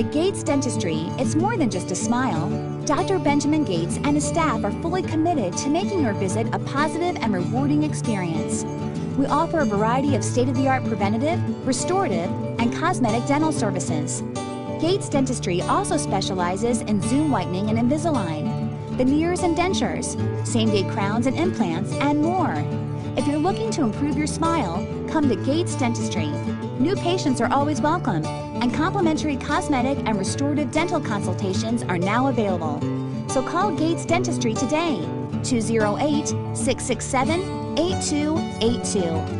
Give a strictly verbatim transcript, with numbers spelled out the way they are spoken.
At Gates Dentistry, it's more than just a smile. Doctor Benjamin Gates and his staff are fully committed to making your visit a positive and rewarding experience. We offer a variety of state-of-the-art preventative, restorative, and cosmetic dental services. Gates Dentistry also specializes in Zoom whitening and Invisalign, veneers and dentures, same-day crowns and implants, and more. If you're looking to improve your smile, come to Gates Dentistry. New patients are always welcome, and complimentary cosmetic and restorative dental consultations are now available. So call Gates Dentistry today, two oh eight, six six seven, eight two eight two.